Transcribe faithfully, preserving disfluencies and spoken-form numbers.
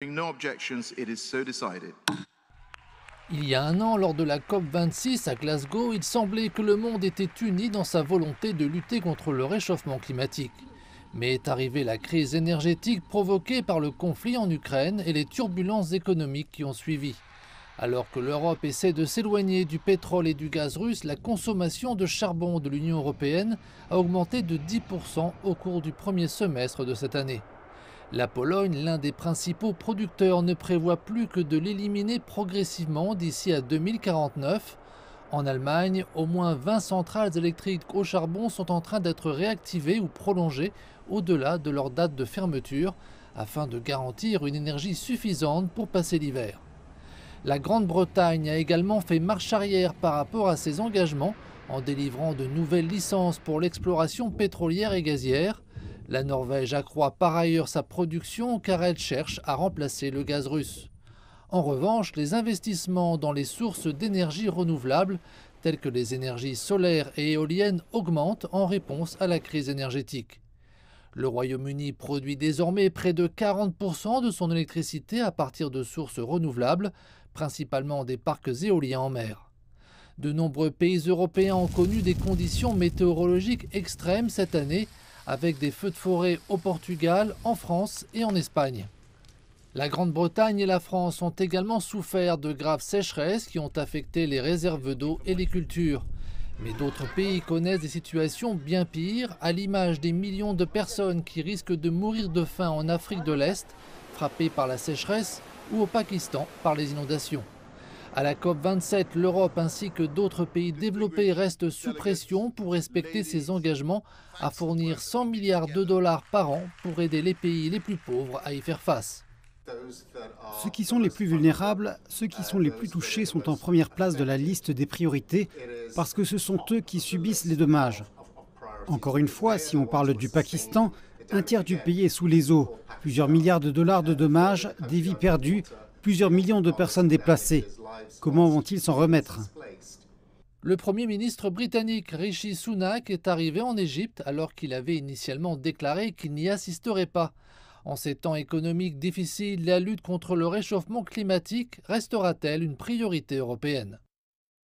Il y a un an, lors de la COP vingt-six à Glasgow, il semblait que le monde était uni dans sa volonté de lutter contre le réchauffement climatique. Mais est arrivée la crise énergétique provoquée par le conflit en Ukraine et les turbulences économiques qui ont suivi. Alors que l'Europe essaie de s'éloigner du pétrole et du gaz russe, la consommation de charbon de l'Union européenne a augmenté de dix pour cent au cours du premier semestre de cette année. La Pologne, l'un des principaux producteurs, ne prévoit plus que de l'éliminer progressivement d'ici à deux mille quarante-neuf. En Allemagne, au moins vingt centrales électriques au charbon sont en train d'être réactivées ou prolongées au-delà de leur date de fermeture, afin de garantir une énergie suffisante pour passer l'hiver. La Grande-Bretagne a également fait marche arrière par rapport à ses engagements, en délivrant de nouvelles licences pour l'exploration pétrolière et gazière. La Norvège accroît par ailleurs sa production car elle cherche à remplacer le gaz russe. En revanche, les investissements dans les sources d'énergie renouvelables, telles que les énergies solaires et éoliennes, augmentent en réponse à la crise énergétique. Le Royaume-Uni produit désormais près de quarante pour cent de son électricité à partir de sources renouvelables, principalement des parcs éoliens en mer. De nombreux pays européens ont connu des conditions météorologiques extrêmes cette année, avec des feux de forêt au Portugal, en France et en Espagne. La Grande-Bretagne et la France ont également souffert de graves sécheresses qui ont affecté les réserves d'eau et les cultures. Mais d'autres pays connaissent des situations bien pires, à l'image des millions de personnes qui risquent de mourir de faim en Afrique de l'Est, frappées par la sécheresse, ou au Pakistan par les inondations. À la COP vingt-sept, l'Europe ainsi que d'autres pays développés restent sous pression pour respecter ses engagements à fournir cent milliards de dollars par an pour aider les pays les plus pauvres à y faire face. Ceux qui sont les plus vulnérables, ceux qui sont les plus touchés sont en première place de la liste des priorités parce que ce sont eux qui subissent les dommages. Encore une fois, si on parle du Pakistan, un tiers du pays est sous les eaux, plusieurs milliards de dollars de dommages, des vies perdues, plusieurs millions de personnes déplacées. Comment vont-ils s'en remettre? Le Premier ministre britannique Rishi Sunak est arrivé en Égypte alors qu'il avait initialement déclaré qu'il n'y assisterait pas. En ces temps économiques difficiles, la lutte contre le réchauffement climatique restera-t-elle une priorité européenne ?